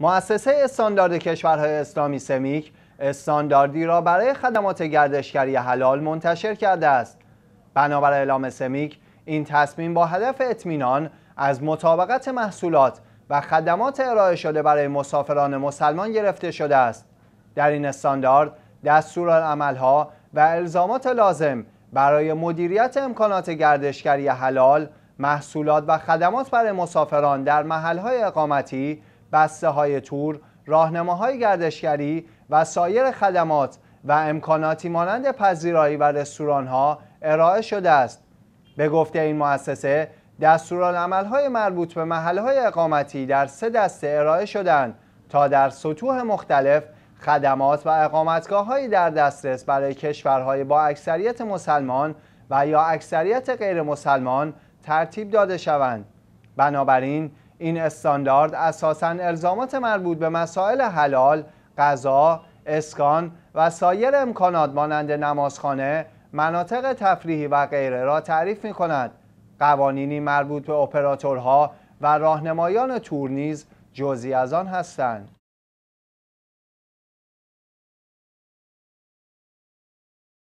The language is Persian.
مؤسسه استاندارد کشورهای اسلامی سمیک استانداردی را برای خدمات گردشگری حلال منتشر کرده است. بنابر اعلام سمیک، این تصمیم با هدف اطمینان از مطابقت محصولات و خدمات ارائه شده برای مسافران مسلمان گرفته شده است. در این استاندارد، دستورالعملها و الزامات لازم برای مدیریت امکانات گردشگری حلال، محصولات و خدمات برای مسافران در محل‌های اقامتی، بسته‌های تور، راهنماهای گردشگری و سایر خدمات و امکاناتی مانند پذیرایی و رستوران‌ها ارائه شده است. به گفته این مؤسسه، دستورالعمل‌های مربوط به محل‌های اقامتی در 3 دسته ارائه شدند تا در سطوح مختلف خدمات و اقامتگاه‌هایی در دسترس برای کشورهای با اکثریت مسلمان و یا اکثریت غیر مسلمان ترتیب داده شوند. بنابراین این استاندارد اساساً الزامات مربوط به مسائل حلال، غذا، اسکان و سایر امکانات مانند نمازخانه، مناطق تفریحی و غیره را تعریف می‌کند. قوانینی مربوط به اپراتورها و راهنمایان تور نیز جزئی از آن هستند.